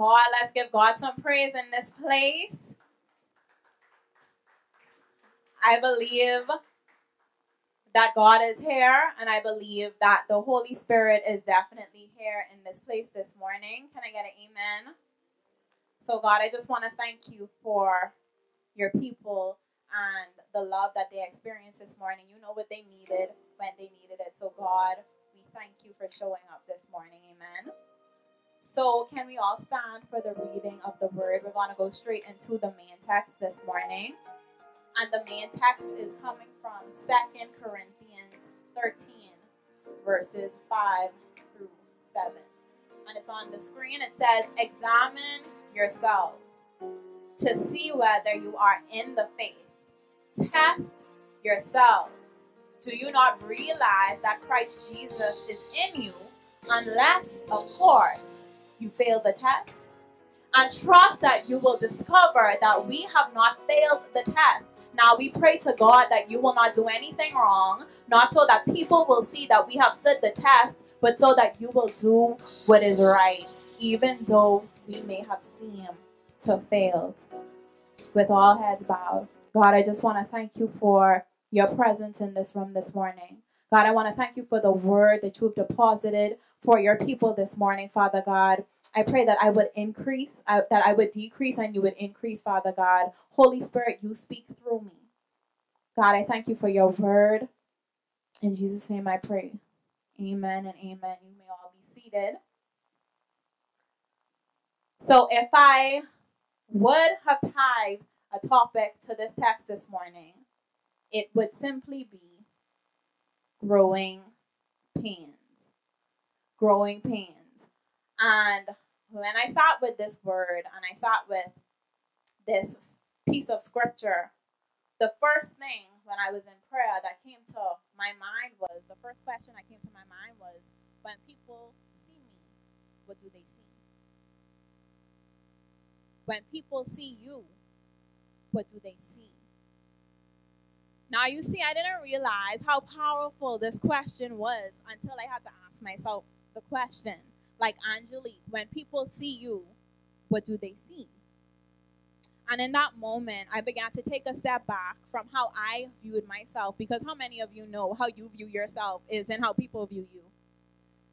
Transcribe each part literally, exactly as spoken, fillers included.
God. Let's give God some praise in this place. I believe that God is here, and I believe that the Holy Spirit is definitely here in this place this morning. Can I get an amen? So God, I just want to thank you for your people and the love that they experienced this morning. You know what they needed when they needed it. So God, we thank you for showing up this morning. Amen. So can we all stand for the reading of the word? We're going to go straight into the main text this morning. And the main text is coming from Second Corinthians thirteen, verses five through seven. And it's on the screen. It says, "Examine yourselves to see whether you are in the faith. Test yourselves. Do you not realize that Christ Jesus is in you, unless, of course, you fail the test? And trust that you will discover that we have not failed the test. Now we pray to God that you will not do anything wrong, not so that people will see that we have stood the test, but so that you will do what is right, even though we may have seemed to failed." With all heads bowed, God, I just want to thank you for your presence in this room this morning. God, I want to thank you for the word that you've deposited for your people this morning, Father God. I pray that I would increase, I, that I would decrease, and you would increase, Father God. Holy Spirit, you speak through me. God, I thank you for your word. In Jesus' name I pray. Amen and amen. You may all be seated. So if I would have tied a topic to this text this morning, it would simply be growing pains. Growing pains. And when I sat with this word and I sat with this piece of scripture, the first thing when I was in prayer that came to my mind was, the first question that came to my mind was, when people see me, what do they see? When people see you, what do they see? Now, you see, I didn't realize how powerful this question was until I had to ask myself the question. Like, Angelique, when people see you, what do they see? And in that moment, I began to take a step back from how I viewed myself, because how many of you know how you view yourself isn't how people view you?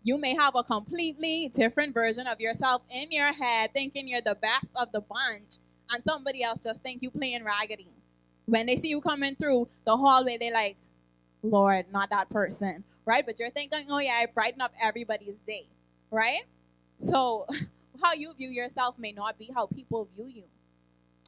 You may have a completely different version of yourself in your head, thinking you're the best of the bunch, and somebody else just think you playing raggedy. When they see you coming through the hallway, they like, Lord, not that person, right? But you're thinking, oh yeah, I brighten up everybody's day, right? So how you view yourself may not be how people view you.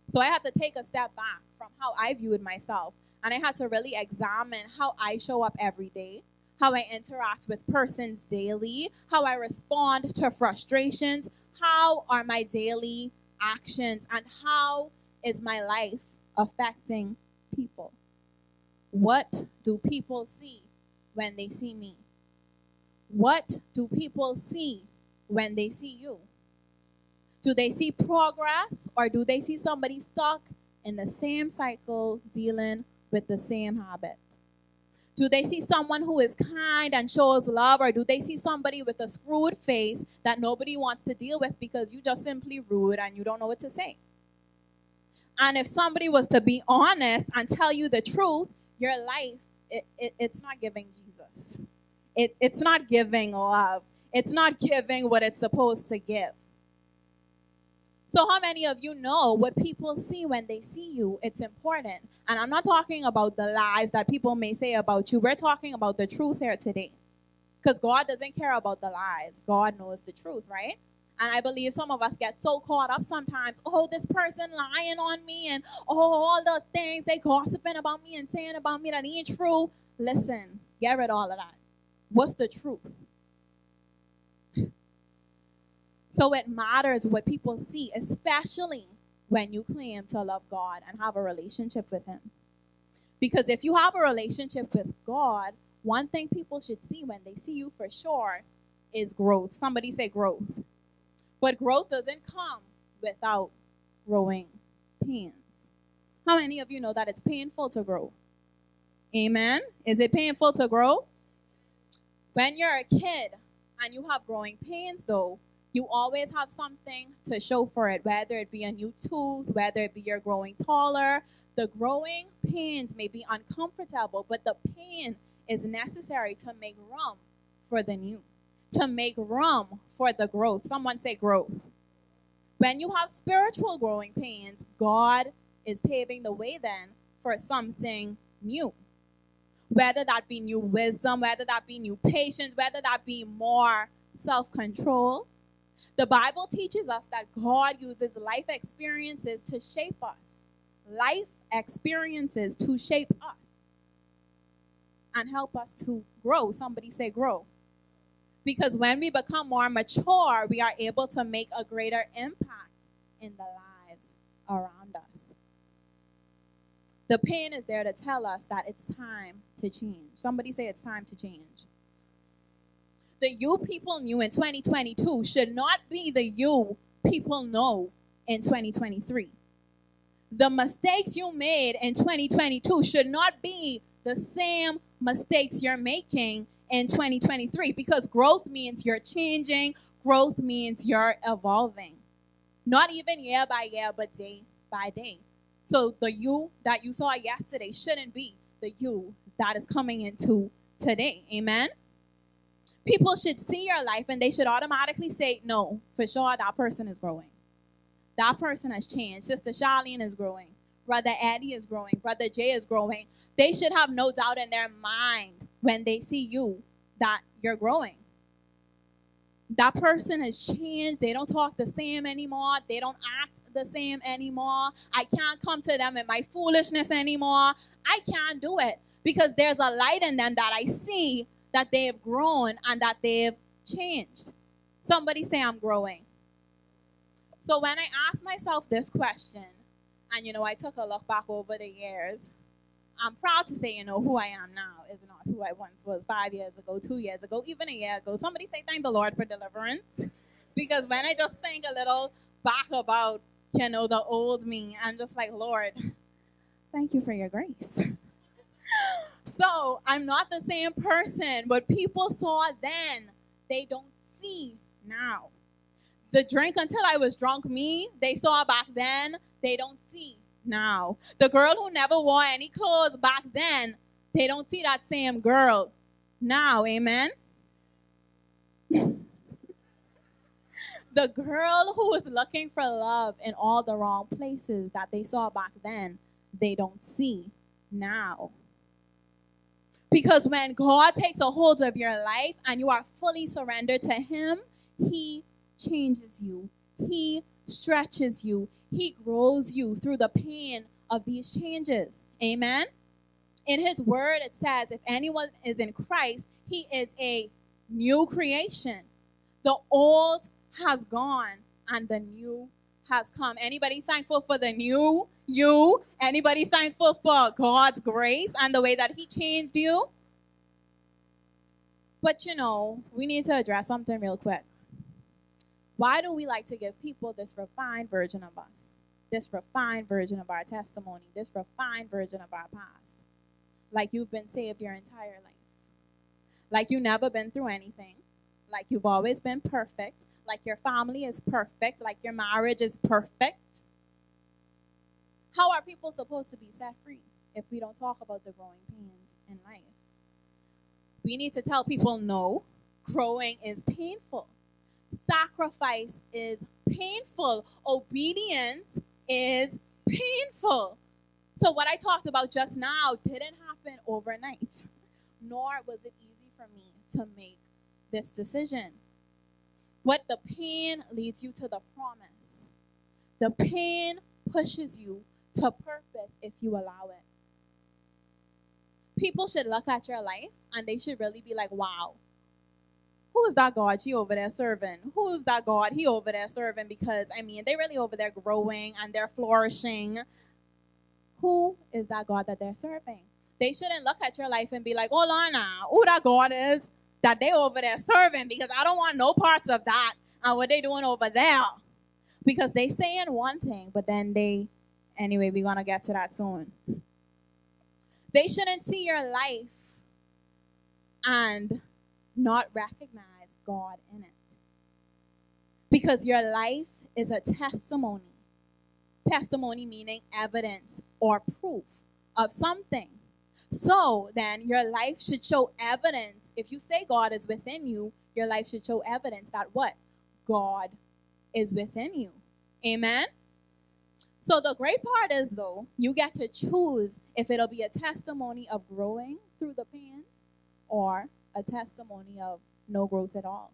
So I had to take a step back from how I viewed myself, and I had to really examine how I show up every day, how I interact with persons daily, how I respond to frustrations, how are my daily actions, and how is my life affecting people? What do people see when they see me? What do people see when they see you? Do they see progress, or do they see somebody stuck in the same cycle dealing with the same habits? Do they see someone who is kind and shows love, or do they see somebody with a screwed face that nobody wants to deal with because you just simply rude and you don't know what to say? And if somebody was to be honest and tell you the truth, your life, it, it, it's not giving Jesus. It, it's not giving love. It's not giving what it's supposed to give. So how many of you know what people see when they see you? It's important. And I'm not talking about the lies that people may say about you. We're talking about the truth here today. Because God doesn't care about the lies. God knows the truth, right? And I believe some of us get so caught up sometimes. Oh, this person lying on me, and oh, all the things they gossiping about me and saying about me that ain't true. Listen, get rid of all of that. What's the truth? So it matters what people see, especially when you claim to love God and have a relationship with Him. Because if you have a relationship with God, one thing people should see when they see you for sure is growth. Somebody say growth. But growth doesn't come without growing pains. How many of you know that it's painful to grow? Amen? Is it painful to grow? When you're a kid and you have growing pains, though, You always have something to show for it, whether it be a new tooth, whether it be you're growing taller. The growing pains may be uncomfortable, but the pain is necessary to make room for the new, to make room for the growth. Someone say growth. When you have spiritual growing pains, God is paving the way then for something new. Whether that be new wisdom, whether that be new patience, whether that be more self-control. The Bible teaches us that God uses life experiences to shape us. Life experiences to shape us and help us to grow. Somebody say grow. Because when we become more mature, we are able to make a greater impact in the lives around us. The pain is there to tell us that it's time to change. Somebody say it's time to change. The you people knew in twenty twenty-two should not be the you people know in twenty twenty-three. The mistakes you made in twenty twenty-two should not be the same mistakes you're making in twenty twenty-three, because growth means you're changing. Growth means you're evolving. Not even year by year, but day by day. So the you that you saw yesterday shouldn't be the you that is coming into today. Amen? People should see your life and they should automatically say, no, for sure that person is growing. That person has changed. Sister Charlene is growing. Brother Eddie is growing. Brother Jay is growing. They should have no doubt in their mind when they see you that you're growing. That person has changed. They don't talk the same anymore. They don't act the same anymore. I can't come to them in my foolishness anymore. I can't do it because there's a light in them that I see that they've grown and that they've changed. Somebody say I'm growing. So when I asked myself this question, and you know, I took a look back over the years, I'm proud to say, you know, who I am now is not who I once was five years ago, two years ago, even a year ago. Somebody say thank the Lord for deliverance. Because when I just think a little back about, you know, the old me, I'm just like, Lord, thank you for your grace. So I'm not the same person. What people saw then, they don't see now. The drink until I was drunk me, they saw back then, they don't see now. The girl who never wore any clothes back then, they don't see that same girl now. Amen? The girl who was looking for love in all the wrong places that they saw back then, they don't see now. Because when God takes a hold of your life and you are fully surrendered to Him, He changes you. He stretches you. He grows you through the pain of these changes. Amen? In His word, it says, if anyone is in Christ, he is a new creation. The old has gone and the new has come. Anybody thankful for the new you? Anybody thankful for God's grace and the way that He changed you? But you know, we need to address something real quick. Why do we like to give people this refined version of us, this refined version of our testimony, this refined version of our past? Like you've been saved your entire life. Like you've never been through anything. Like you've always been perfect. Like your family is perfect. Like your marriage is perfect. How are people supposed to be set free if we don't talk about the growing pains in life? We need to tell people, no, growing is painful. Sacrifice is painful. Obedience is painful. So what I talked about just now didn't happen overnight, nor was it easy for me to make this decision. But the pain leads you to the promise. The pain pushes you to purpose if you allow it. People should look at your life and they should really be like, wow. Who's that God? She over there serving. Who's that God? He over there serving. Because, I mean, they're really over there growing and they're flourishing. Who is that God that they're serving? They shouldn't look at your life and be like, oh, Lana, who that God is that they over there serving, because I don't want no parts of that and what they doing over there. Because they saying one thing, but then they, anyway, we're going to get to that soon. They shouldn't see your life and not recognize God in it. because your life is a testimony. Testimony meaning evidence or proof of something. So then your life should show evidence. If you say God is within you, your life should show evidence that what? God is within you. Amen? So the great part is, though, you get to choose if it'll be a testimony of growing through the pains or a testimony of no growth at all.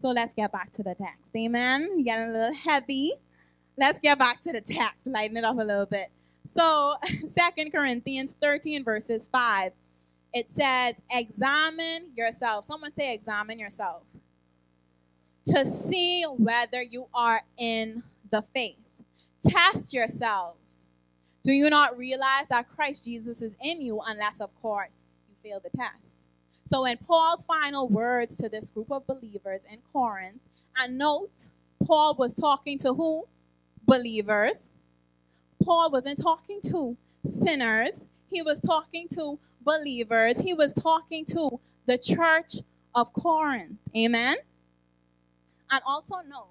So let's get back to the text. Amen? You're getting a little heavy. Let's get back to the text. Lighten it up a little bit. So Second Corinthians thirteen, verses five, it says, examine yourself. Someone say, examine yourself. To see whether you are in the faith. Test yourselves. Do you not realize that Christ Jesus is in you unless, of course, you fail the test? So in Paul's final words to this group of believers in Corinth, and note, Paul was talking to who? Believers. Paul wasn't talking to sinners. He was talking to believers. He was talking to the church of Corinth. Amen? And also note,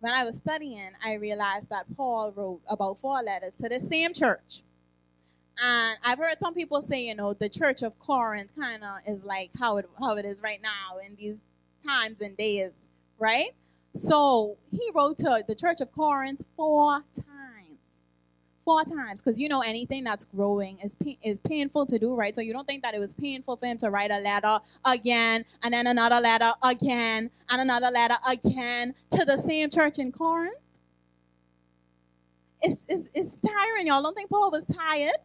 when I was studying, I realized that Paul wrote about four letters to the same church. And I've heard some people say, you know, the church of Corinth kind of is like how it, how it is right now in these times and days, right? So he wrote to the church of Corinth four times. Four times. Because, you know, anything that's growing is, is painful to do, right? So you don't think that it was painful for him to write a letter again and then another letter again and another letter again to the same church in Corinth? It's, it's, it's tiring, y'all. Don't think Paul was tired?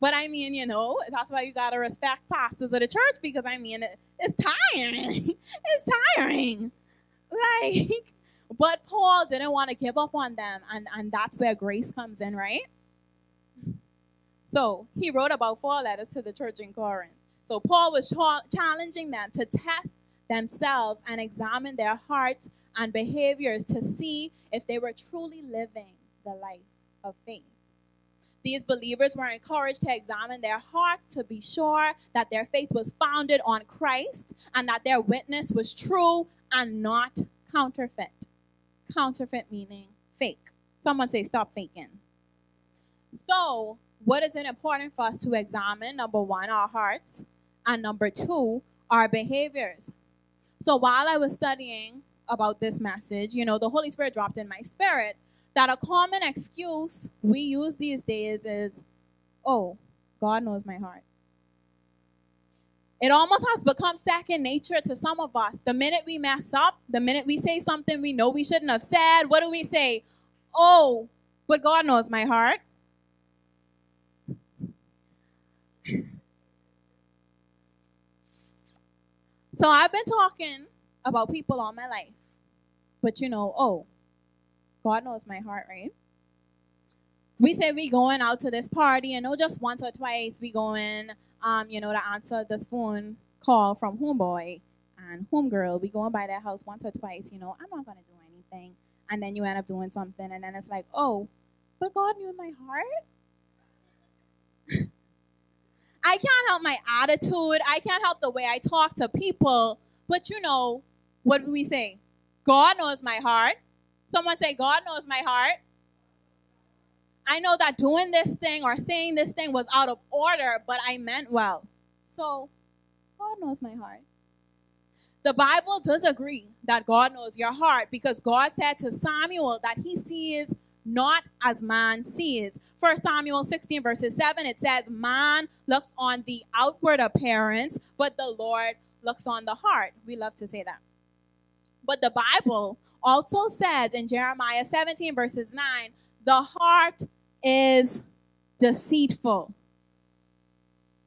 But I mean, you know, that's why you got to respect pastors of the church because, I mean, it, it's tiring. It's tiring. Like, but Paul didn't want to give up on them, and, and that's where grace comes in, right? So he wrote about four letters to the church in Corinth. So Paul was cha- challenging them to test themselves and examine their hearts and behaviors to see if they were truly living the life of faith. These believers were encouraged to examine their heart to be sure that their faith was founded on Christ and that their witness was true and not counterfeit. Counterfeit meaning fake. Someone say, stop faking. So, what is it important for us to examine? Number one, our hearts. And number two, our behaviors. So, while I was studying about this message, you know, the Holy Spirit dropped in my spirit that a common excuse we use these days is, oh, God knows my heart. It almost has become second nature to some of us. The minute we mess up, the minute we say something we know we shouldn't have said, what do we say? Oh, but God knows my heart. So I've been talking about people all my life. But you know, oh, God knows my heart, right? We say we going out to this party, you know, just once or twice we going, um, you know, to answer this phone call from homeboy and homegirl. We going by their house once or twice, you know, I'm not going to do anything. And then you end up doing something, and then it's like, oh, but God knew my heart? I can't help my attitude. I can't help the way I talk to people. But you know, what do we say? God knows my heart. Someone say, God knows my heart. I know that doing this thing or saying this thing was out of order, but I meant well. So, God knows my heart. The Bible does agree that God knows your heart because God said to Samuel that he sees not as man sees. First Samuel sixteen, verses seven, it says, man looks on the outward appearance, but the Lord looks on the heart. We love to say that. But the Bible also says in Jeremiah seventeen, verses nine, the heart is deceitful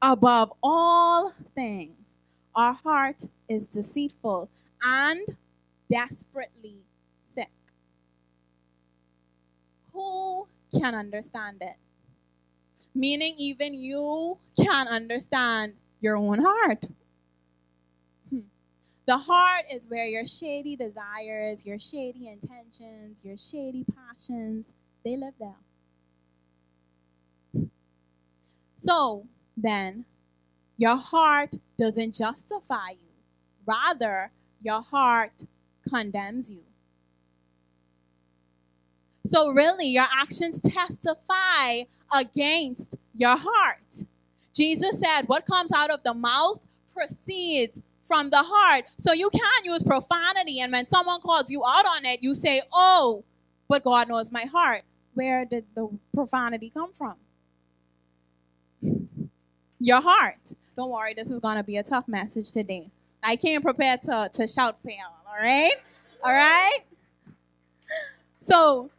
above all things. Our heart is deceitful and desperately sick. Who can understand it? Meaning even you can understand your own heart. The heart is where your shady desires, your shady intentions, your shady passions, they live there. So then, your heart doesn't justify you. Rather, your heart condemns you. So really, your actions testify against your heart. Jesus said, what comes out of the mouth proceeds from the heart. So you can't use profanity. And when someone calls you out on it, you say, oh, but God knows my heart. Where did the profanity come from? Your heart. Don't worry, this is going to be a tough message today. I came prepared to, to shout for y'all, all right? All right? So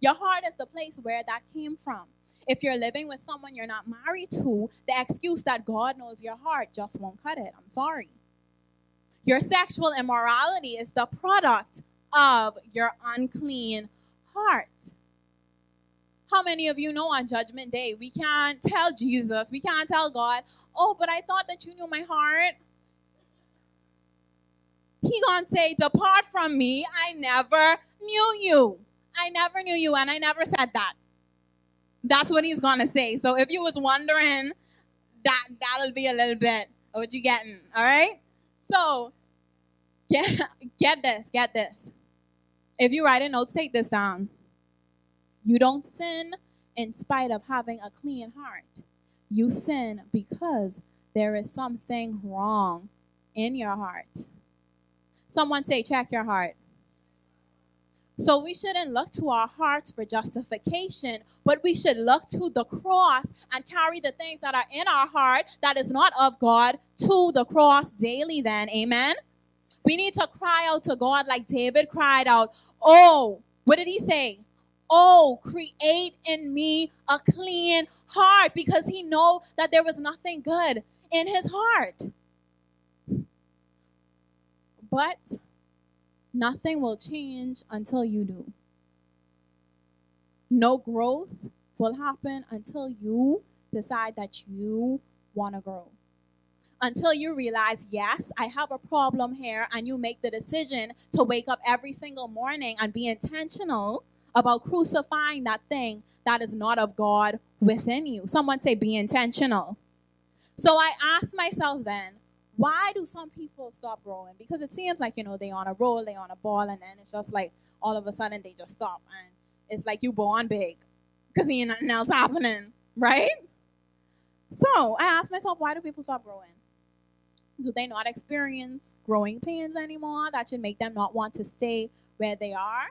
your heart is the place where that came from. If you're living with someone you're not married to, the excuse that God knows your heart just won't cut it. I'm sorry. Your sexual immorality is the product of your unclean heart. How many of you know on Judgment Day, we can't tell Jesus, we can't tell God, oh, but I thought that you knew my heart. He gonna say, depart from me, I never knew you. I never knew you, and I never said that. That's what he's gonna say. So if you was wondering, that that'll be a little bit of what you getting, all right? So get get this, get this. If you write a note, take this down. You don't sin in spite of having a clean heart. You sin because there is something wrong in your heart. Someone say, check your heart. So we shouldn't look to our hearts for justification, but we should look to the cross and carry the things that are in our heart that is not of God to the cross daily then. Amen? We need to cry out to God like David cried out. Oh, what did he say? Oh, create in me a clean heart, because he knew that there was nothing good in his heart. But nothing will change until you do. No growth will happen until you decide that you want to grow. Until you realize, yes, I have a problem here, and you make the decision to wake up every single morning and be intentional about crucifying that thing that is not of God within you. Someone say, be intentional. So I asked myself then, why do some people stop growing? Because it seems like, you know, they on a roll, they on a ball, and then it's just like all of a sudden they just stop. And it's like you born big because ain't nothing else happening, right? So I asked myself, why do people stop growing? Do they not experience growing pains anymore that should make them not want to stay where they are?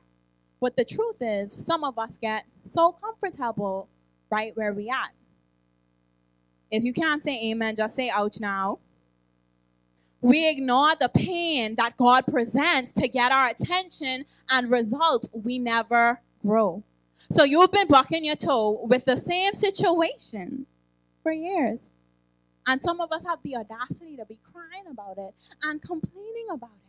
But the truth is, some of us get so comfortable right where we at. If you can't say amen, just say ouch now. We ignore the pain that God presents to get our attention, and results, we never grow. So you've been bucking your toe with the same situation for years. And some of us have the audacity to be crying about it and complaining about it.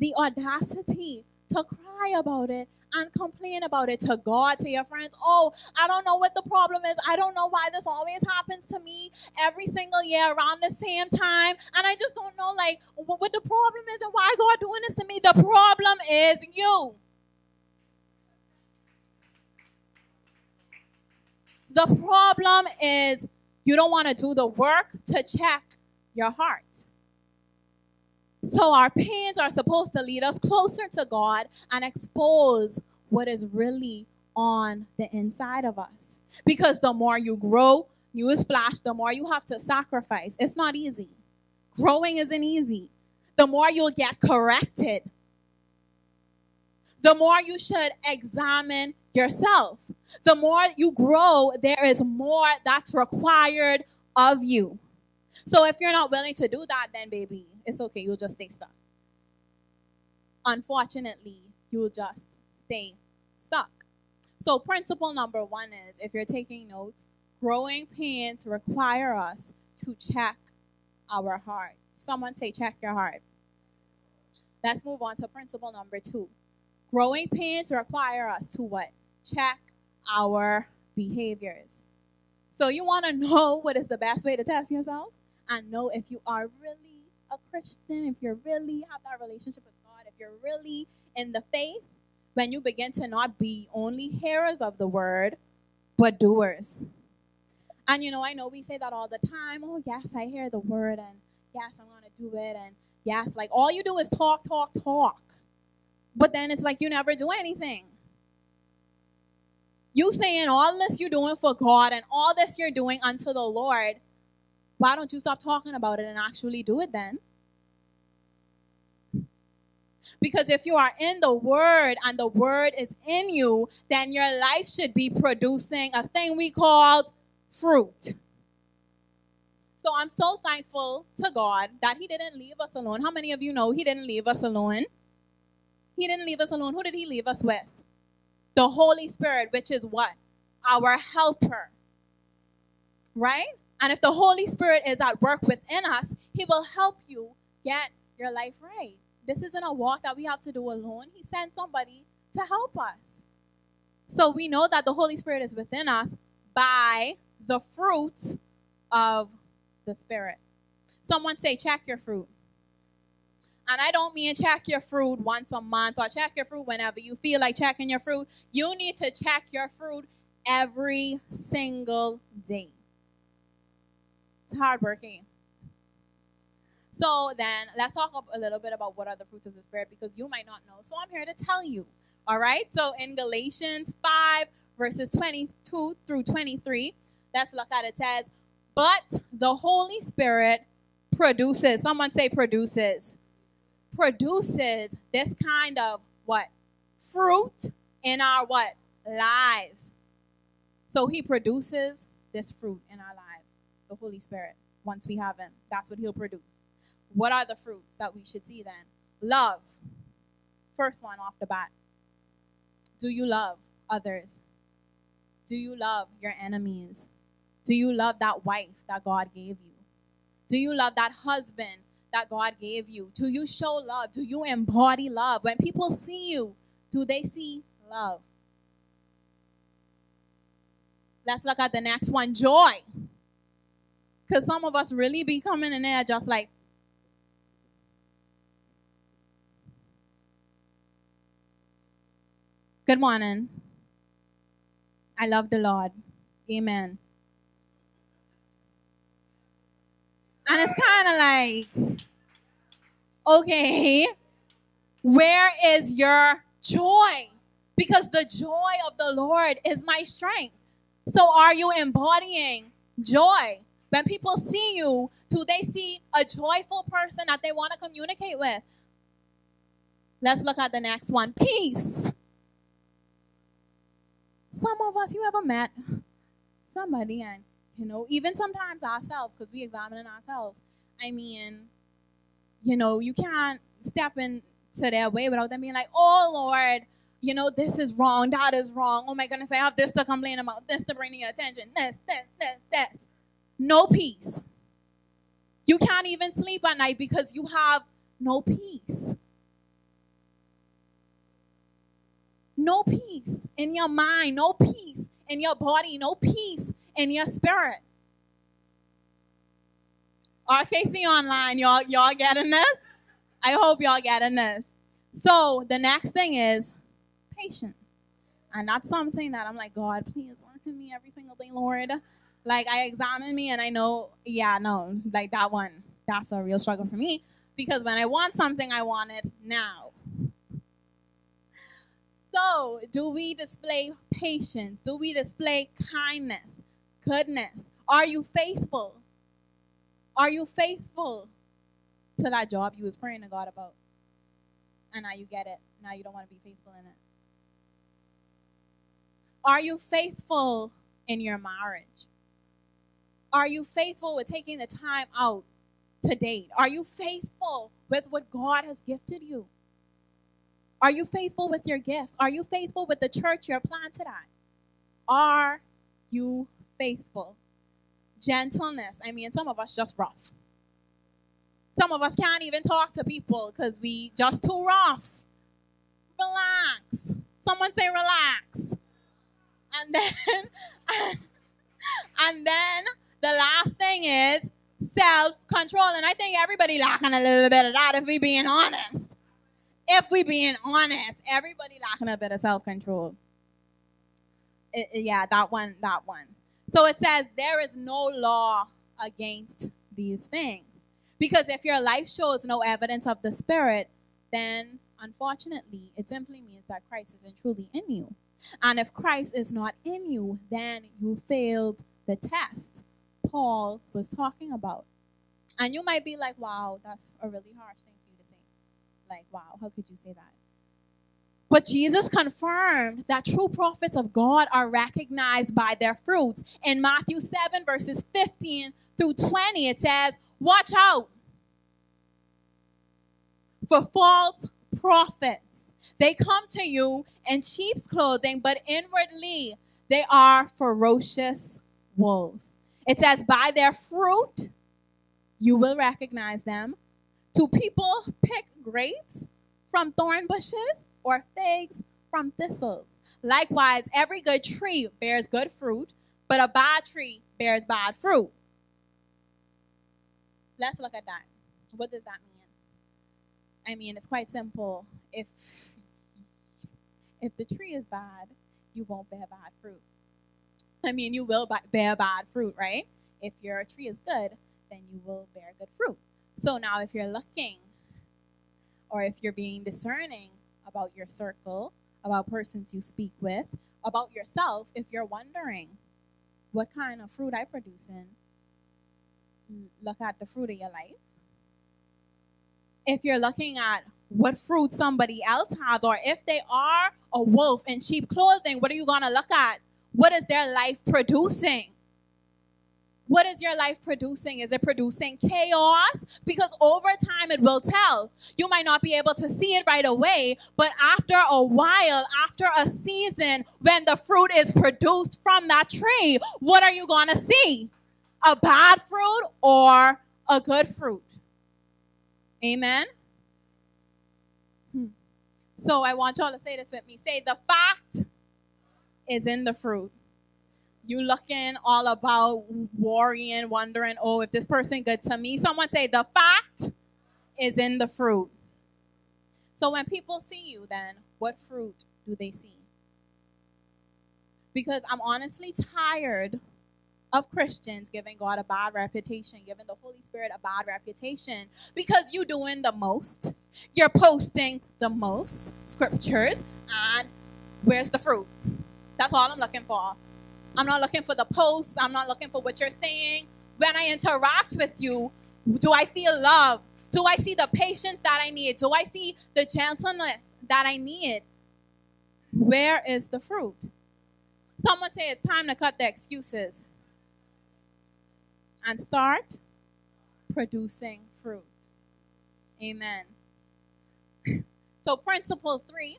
The audacity to cry about it and complain about it to God, to your friends. Oh, I don't know what the problem is. I don't know why this always happens to me every single year around the same time. And I just don't know, like, what the problem is and why God doing this to me. The problem is you. The problem is you don't want to do the work to check your heart. So our pains are supposed to lead us closer to God and expose what is really on the inside of us. Because the more you grow, newsflash, the more you have to sacrifice. It's not easy. Growing isn't easy. The more you'll get corrected, the more you should examine yourself. The more you grow, there is more that's required of you. So if you're not willing to do that, then baby, it's okay. You'll just stay stuck. Unfortunately, you'll just stay stuck. So principle number one is, if you're taking notes, growing pains require us to check our heart. Someone say, check your heart. Let's move on to principle number two. Growing pains require us to what? Check our behaviors. So you want to know what is the best way to test yourself? And know if you are really a Christian, if you really have that relationship with God, if you're really in the faith, when you begin to not be only hearers of the word, but doers. And, you know, I know we say that all the time. Oh, yes, I hear the word, and yes, I'm going to do it, and yes, like all you do is talk, talk, talk. But then it's like you never do anything. You saying all this you're doing for God and all this you're doing unto the Lord, why don't you stop talking about it and actually do it then? Because if you are in the Word and the Word is in you, then your life should be producing a thing we called fruit. So I'm so thankful to God that He didn't leave us alone. How many of you know He didn't leave us alone? He didn't leave us alone. Who did He leave us with? The Holy Spirit, which is what? Our helper. Right? And if the Holy Spirit is at work within us, He will help you get your life right. This isn't a walk that we have to do alone. He sent somebody to help us. So we know that the Holy Spirit is within us by the fruits of the Spirit. Someone say, check your fruit. And I don't mean check your fruit once a month or check your fruit whenever you feel like checking your fruit. You need to check your fruit every single day. It's hard work, eh? So then let's talk a little bit about what are the fruits of the Spirit, because you might not know. So I'm here to tell you. All right. So in Galatians five, verses twenty-two through twenty-three, let's look at it. It says, but the Holy Spirit produces. Someone say produces. Produces this kind of what? Fruit in our what? Lives. So He produces this fruit in our lives. The Holy Spirit, once we have Him, that's what He'll produce. What are the fruits that we should see then? Love. First one off the bat. Do you love others? Do you love your enemies? Do you love that wife that God gave you? Do you love that husband that God gave you? Do you show love? Do you embody love? When people see you, do they see love? Let's look at the next one. Joy. Because some of us really be coming in there just like, good morning. I love the Lord. Amen. And it's kind of like, okay, where is your joy? Because the joy of the Lord is my strength. So are you embodying joy? When people see you, do they see a joyful person that they want to communicate with? Let's look at the next one. Peace. Some of us, you ever met somebody and, you know, even sometimes ourselves, because we examining ourselves. I mean, you know, you can't step into their way without them being like, oh, Lord, you know, this is wrong. That is wrong. Oh, my goodness, I have this to complain about, this to bring to your attention, this, this, this, this. No peace. You can't even sleep at night because you have no peace. No peace in your mind, no peace in your body, no peace in your spirit. R K C Online, y'all, y'all getting this? I hope y'all getting this. So the next thing is patience. And that's something that I'm like, God, please work in me every single day, Lord. Like, I examine me and I know, yeah, no, like that one, that's a real struggle for me. Because when I want something, I want it now. So, do we display patience? Do we display kindness, goodness? Are you faithful? Are you faithful to that job you was praying to God about? And now you get it. Now you don't want to be faithful in it. Are you faithful in your marriage? Are you faithful with taking the time out to date? Are you faithful with what God has gifted you? Are you faithful with your gifts? Are you faithful with the church you're planted at? Are you faithful? Gentleness. I mean, some of us just rough. Some of us can't even talk to people because we just too rough. Relax. Someone say relax. And then, and then the last thing is self-control. And I think everybody lacking a little bit of that if we're being honest. If we're being honest, everybody lacking a bit of self-control. It, it, yeah, that one, that one. So it says, there is no law against these things. Because if your life shows no evidence of the Spirit, then unfortunately, it simply means that Christ isn't truly in you. And if Christ is not in you, then you failed the test Paul was talking about. And you might be like, wow, that's a really harsh thing for you to say. Like, wow, how could you say that? But Jesus confirmed that true prophets of God are recognized by their fruits. In Matthew seven, verses fifteen through twenty, it says, watch out for false prophets. They come to you in sheep's clothing, but inwardly they are ferocious wolves. It says, by their fruit you will recognize them. Do people pick grapes from thorn bushes or figs from thistles? Likewise, every good tree bears good fruit, but a bad tree bears bad fruit. Let's look at that. What does that mean? I mean, it's quite simple. If if the tree is bad, you won't bear bad fruit. I mean, you will bear bad fruit, right? If your tree is good, then you will bear good fruit. So now if you're looking, or if you're being discerning about your circle, about persons you speak with, about yourself, if you're wondering what kind of fruit I produce in, look at the fruit of your life. If you're looking at what fruit somebody else has, or if they are a wolf in sheep clothing, what are you going to look at? What is their life producing? What is your life producing? Is it producing chaos? Because over time it will tell. You might not be able to see it right away, but after a while, after a season, when the fruit is produced from that tree, what are you going to see? A bad fruit or a good fruit? Amen? Hmm. So I want y'all to say this with me. Say, the fact is in the fruit. You looking all about, worrying, wondering, oh, if this person good to me. Someone say, the fact is in the fruit. So when people see you, then what fruit do they see? Because I'm honestly tired of Christians giving God a bad reputation, giving the Holy Spirit a bad reputation, because you're doing the most. You're posting the most scriptures, and where's the fruit? That's all I'm looking for. I'm not looking for the posts. I'm not looking for what you're saying. When I interact with you, do I feel love? Do I see the patience that I need? Do I see the gentleness that I need? Where is the fruit? Someone say, it's time to cut the excuses and start producing fruit. Amen. So principle three,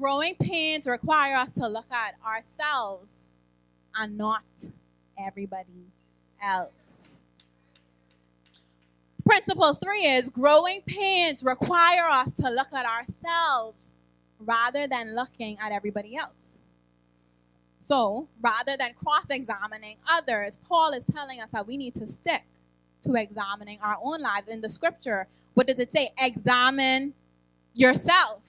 growing pains require us to look at ourselves and not everybody else. Principle three is growing pains require us to look at ourselves rather than looking at everybody else. So, rather than cross-examining others, Paul is telling us that we need to stick to examining our own lives. In the scripture, what does it say? Examine yourself.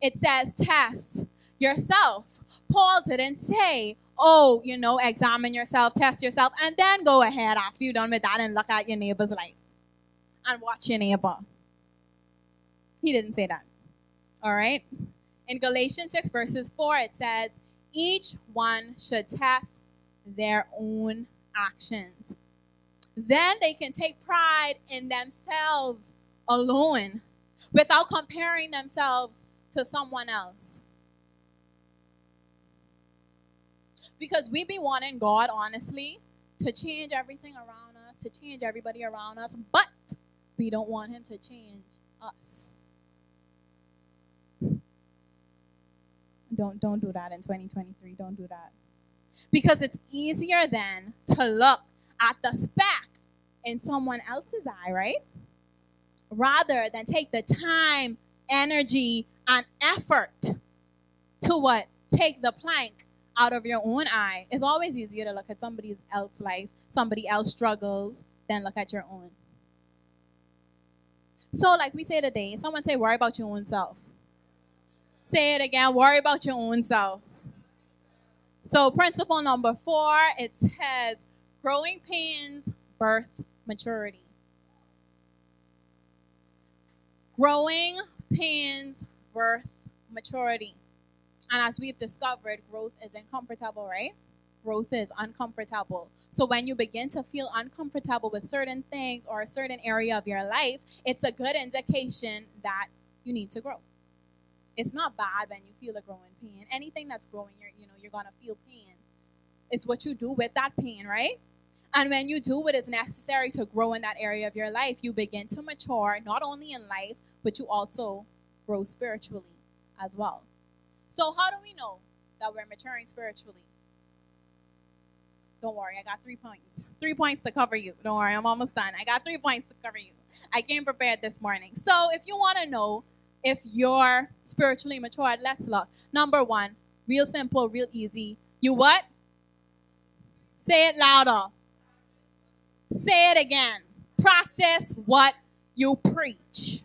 It says test yourself. Paul didn't say, oh, you know, examine yourself, test yourself, and then go ahead after you're done with that and look at your neighbor's life and watch your neighbor. He didn't say that. All right? In Galatians six, verses four, it says, each one should test their own actions. Then they can take pride in themselves alone without comparing themselves to someone else. Because we be wanting God, honestly, to change everything around us, to change everybody around us, but we don't want him to change us. Don't, don't do that in twenty twenty-three. Don't do that. Because it's easier then to look at the speck in someone else's eye, right? Rather than take the time, energy, and effort to what? Take the plank out of your own eye. It's always easier to look at somebody else's life, somebody else's struggles, than look at your own. So like we say today, someone say, worry about your own self. Say it again, worry about your own self. So principle number four, it says, growing pains birth maturity. Growing pains birth maturity. And as we've discovered, growth is uncomfortable, right? Growth is uncomfortable. So when you begin to feel uncomfortable with certain things or a certain area of your life, it's a good indication that you need to grow. It's not bad when you feel a growing pain. Anything that's growing, you're, you know, you're going to feel pain. It's what you do with that pain, right? And when you do what is necessary to grow in that area of your life, you begin to mature, not only in life, but you also grow spiritually as well. So how do we know that we're maturing spiritually? Don't worry, I got three points. Three points to cover you. Don't worry, I'm almost done. I got three points to cover you. I came prepared this morning. So if you want to know if you're spiritually matured, let's look. Number one, real simple, real easy. You what? Say it louder. Say it again. Practice what you preach.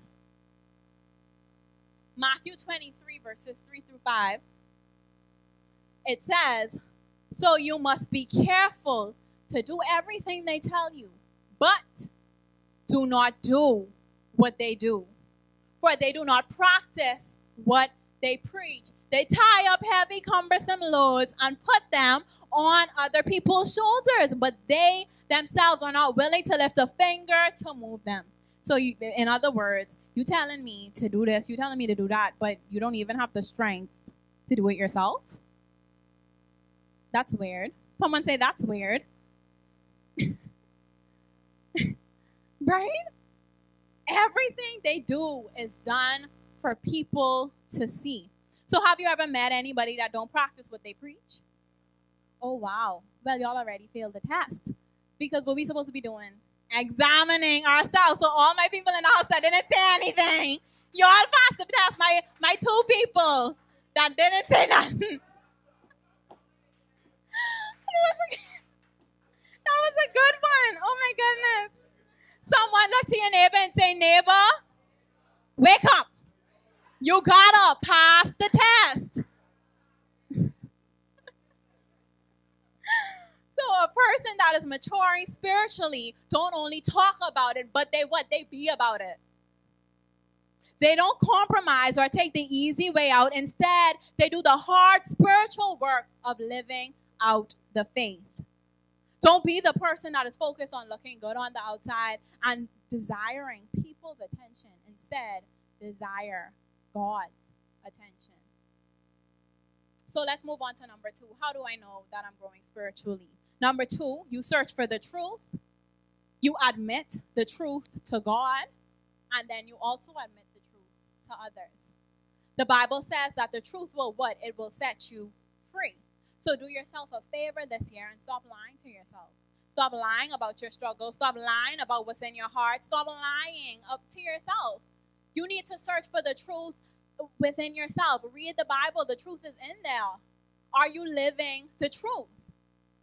Matthew twenty-three, verses three through five. It says, so you must be careful to do everything they tell you, but do not do what they do. For they do not practice what they preach. They tie up heavy, cumbersome loads and put them on other people's shoulders, but they themselves are not willing to lift a finger to move them. So you, in other words, you telling me to do this, you telling me to do that, but you don't even have the strength to do it yourself? That's weird. Someone say that's weird. Right? Everything they do is done for people to see. So have you ever met anybody that don't practice what they preach? Oh, wow. Well, y'all already failed the test. Because what we're supposed to be doing, examining ourselves. So all my people in the house that didn't say anything, y'all passed the test. My, my two people that didn't say nothing. That was a good one. Oh my goodness. Someone look to your neighbor and say, neighbor, wake up. You gotta pass the test. So a person that is maturing spiritually don't only talk about it, but they what? They be about it. They don't compromise or take the easy way out. Instead, they do the hard spiritual work of living out the faith. Don't be the person that is focused on looking good on the outside and desiring people's attention. Instead, desire God's attention. So let's move on to number two. How do I know that I'm growing spiritually? Number two, you search for the truth. You admit the truth to God, and then you also admit the truth to others. The Bible says that the truth will what? It will set you free. So do yourself a favor this year and stop lying to yourself. Stop lying about your struggle. Stop lying about what's in your heart. Stop lying up to yourself. You need to search for the truth within yourself. Read the Bible. The truth is in there. Are you living the truth?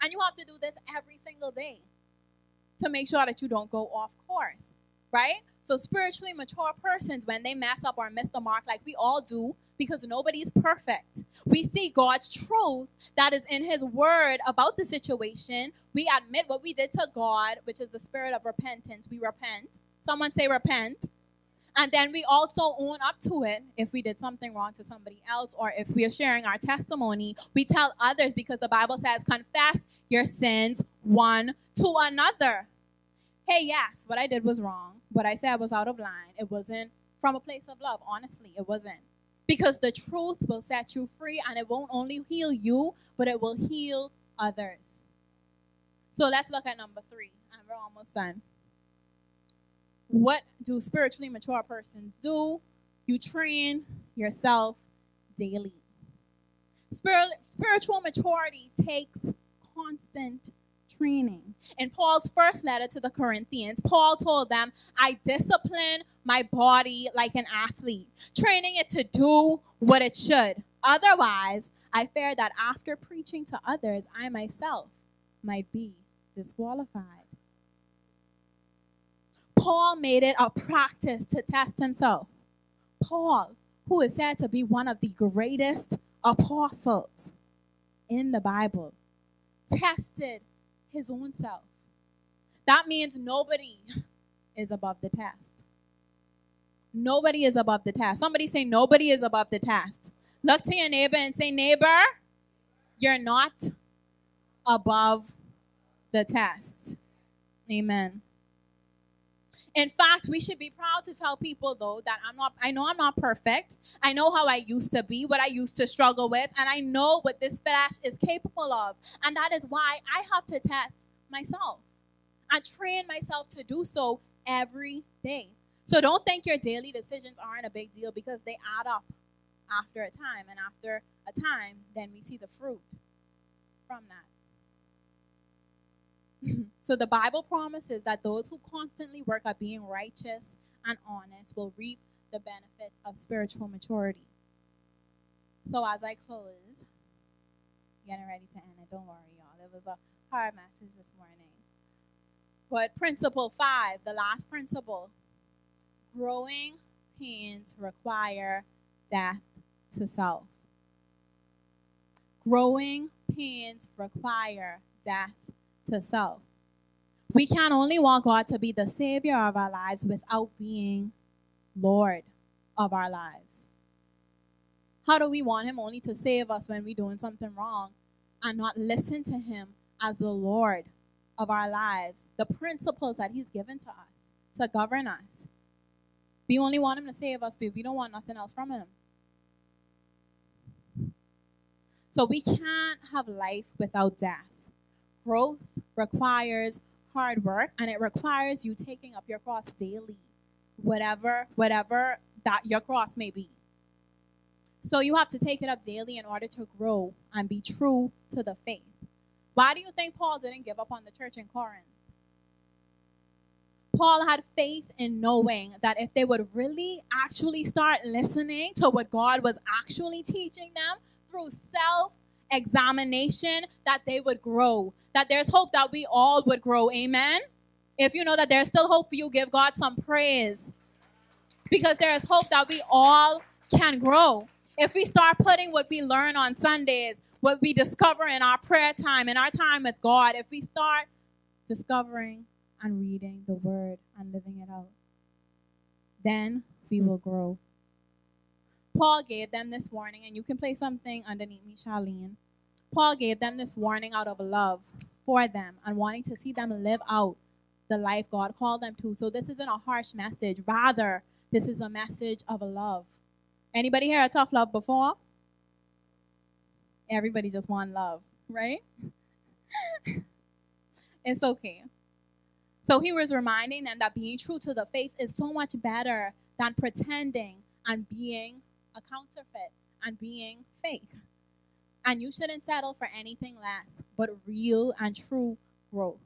And you have to do this every single day to make sure that you don't go off course, right? So spiritually mature persons, when they mess up or miss the mark, like we all do, because nobody's perfect. We see God's truth that is in his word about the situation. We admit what we did to God, which is the spirit of repentance. We repent. Someone say repent. And then we also own up to it if we did something wrong to somebody else, or if we are sharing our testimony. We tell others because the Bible says, confess your sins one to another. Hey, yes, what I did was wrong. What I said was out of line. It wasn't from a place of love. Honestly, it wasn't. Because the truth will set you free, and it won't only heal you, but it will heal others. So let's look at number three, and we're almost done. What do spiritually mature persons do? You train yourself daily. Spir- spiritual maturity takes constant training. In Paul's first letter to the Corinthians, Paul told them, I discipline my body like an athlete, training it to do what it should. Otherwise, I fear that after preaching to others, I myself might be disqualified. Paul made it a practice to test himself. Paul, who is said to be one of the greatest apostles in the Bible, tested his own self. That means nobody is above the test. Nobody is above the task. Somebody say, nobody is above the task. Look to your neighbor and say, neighbor, you're not above the task. Amen. In fact, we should be proud to tell people, though, that I'm not, I know I'm not perfect. I know how I used to be, what I used to struggle with, and I know what this flesh is capable of. And that is why I have to test myself. I train myself to do so every day. So don't think your daily decisions aren't a big deal, because they add up after a time. And after a time, then we see the fruit from that. So the Bible promises that those who constantly work at being righteous and honest will reap the benefits of spiritual maturity. So as I close, getting ready to end it, don't worry, y'all. It was a hard message this morning. But principle five, the last principle, growing pains require death to self. Growing pains require death to self. We can only want God to be the Savior of our lives without being Lord of our lives. How do we want Him only to save us when we're doing something wrong and not listen to Him as the Lord of our lives, the principles that He's given to us to govern us? We only want Him to save us, but we don't want nothing else from Him. So we can't have life without death. Growth requires hard work, and it requires you taking up your cross daily, whatever, whatever that your cross may be. So you have to take it up daily in order to grow and be true to the faith. Why do you think Paul didn't give up on the church in Corinth? Paul had faith in knowing that if they would really actually start listening to what God was actually teaching them through self examination, that they would grow, that there's hope that we all would grow. Amen. If you know that there's still hope for you, give God some praise, because there is hope that we all can grow. If we start putting what we learn on Sundays, what we discover in our prayer time, in our time with God, if we start discovering and reading the word and living it out, then we will grow. Paul gave them this warning, and you can play something underneath me, Charlene. Paul gave them this warning out of love for them and wanting to see them live out the life God called them to. So this isn't a harsh message. Rather, this is a message of love. Anybody hear a tough love before? Everybody just want love, right? It's okay. So he was reminding them that being true to the faith is so much better than pretending and being a counterfeit and being fake. And you shouldn't settle for anything less but real and true growth.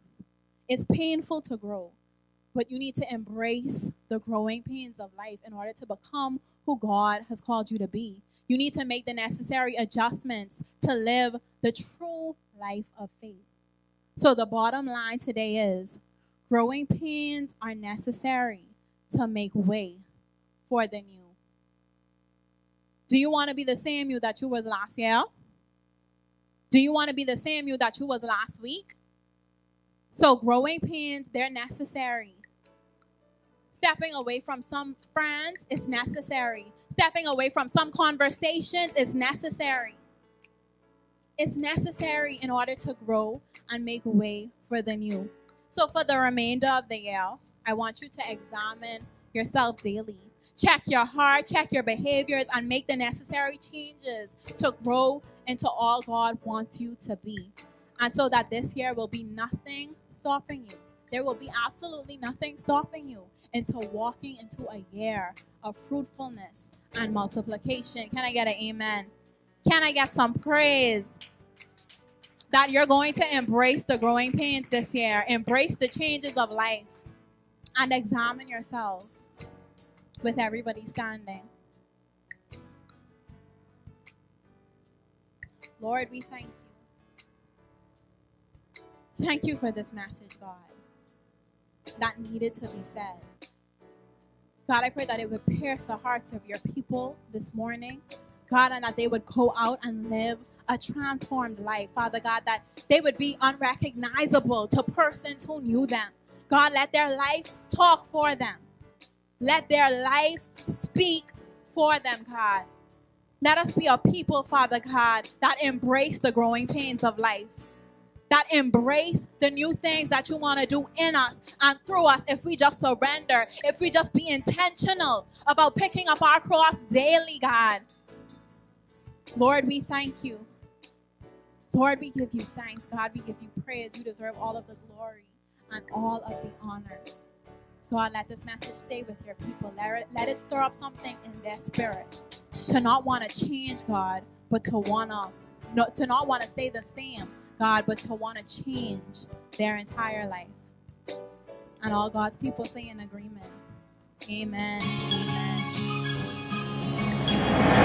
It's painful to grow, but you need to embrace the growing pains of life in order to become who God has called you to be. You need to make the necessary adjustments to live the true life of faith. So the bottom line today is, growing pains are necessary to make way for the new. Do you want to be the same you that you was last year? Do you want to be the same you that you was last week? So growing pains, they're necessary. Stepping away from some friends is necessary. Stepping away from some conversations is necessary. It's necessary in order to grow and make way for the new. So for the remainder of the year, I want you to examine yourself daily. Check your heart, check your behaviors, and make the necessary changes to grow into all God wants you to be. And so that this year will be nothing stopping you. There will be absolutely nothing stopping you into walking into a year of fruitfulness and multiplication. Can I get an amen? Can I get some praise? That you're going to embrace the growing pains this year. Embrace the changes of life and examine yourself. With everybody standing. Lord, we thank you. Thank you for this message, God, that needed to be said. God, I pray that it would pierce the hearts of your people this morning, God, and that they would go out and live a transformed life, Father God, that they would be unrecognizable to persons who knew them. God, let their life talk for them. Let their lives speak for them, God. Let us be a people, Father God, that embrace the growing pains of life, that embrace the new things that you want to do in us and through us if we just surrender, if we just be intentional about picking up our cross daily, God. Lord, we thank you. Lord, we give you thanks. God, we give you praise. You deserve all of the glory and all of the honor. God, let this message stay with your people. Let it, let it stir up something in their spirit to not want to change, God, but to want to, no, to not want to stay the same, God, but to want to change their entire life. And all God's people say in agreement. Amen. Amen.